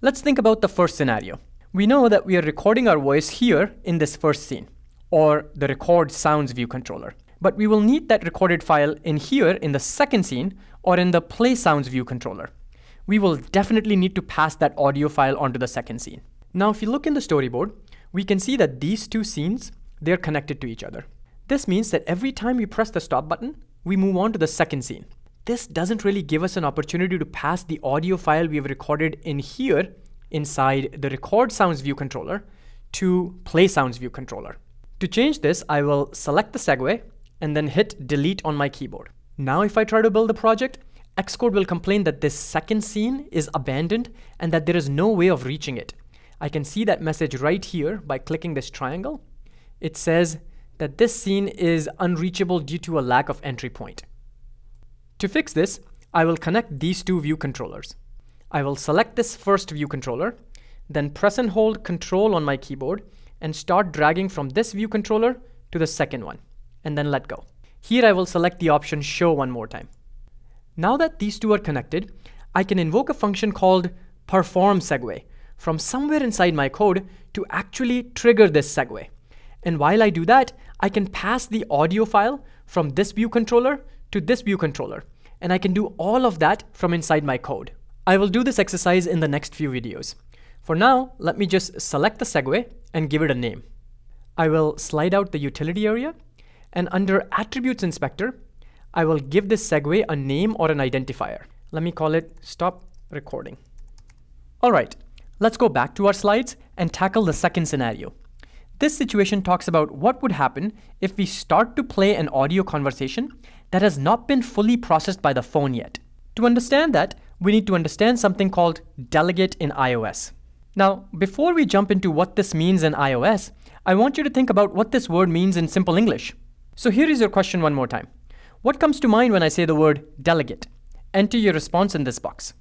Let's think about the first scenario. We know that we are recording our voice here in this first scene, or the record sounds view controller. But we will need that recorded file in here in the second scene, or in the play sounds view controller. We will definitely need to pass that audio file onto the second scene. Now, if you look in the storyboard, we can see that these two scenes, they're connected to each other. This means that every time we press the stop button, we move on to the second scene. This doesn't really give us an opportunity to pass the audio file we have recorded in here inside the record sounds view controller to play sounds view controller. To change this, I will select the Segue and then hit delete on my keyboard. Now if I try to build the project, Xcode will complain that this second scene is abandoned and that there is no way of reaching it. I can see that message right here by clicking this triangle. It says that this scene is unreachable due to a lack of entry point. To fix this, I will connect these two view controllers. I will select this first view controller, then press and hold Control on my keyboard and start dragging from this view controller to the second one, and then let go. Here I will select the option Show one more time. Now that these two are connected, I can invoke a function called performSegue from somewhere inside my code to actually trigger this segue. And while I do that, I can pass the audio file from this view controller to this view controller, and I can do all of that from inside my code. I will do this exercise in the next few videos. For now, let me just select the segue and give it a name. I will slide out the utility area, and under Attributes Inspector, I will give this segue a name or an identifier. Let me call it Stop Recording. All right, let's go back to our slides and tackle the second scenario. This situation talks about what would happen if we start to play an audio conversation that has not been fully processed by the phone yet. To understand that, we need to understand something called delegate in iOS. Now, before we jump into what this means in iOS, I want you to think about what this word means in simple English. So here is your question one more time. What comes to mind when I say the word delegate? Enter your response in this box.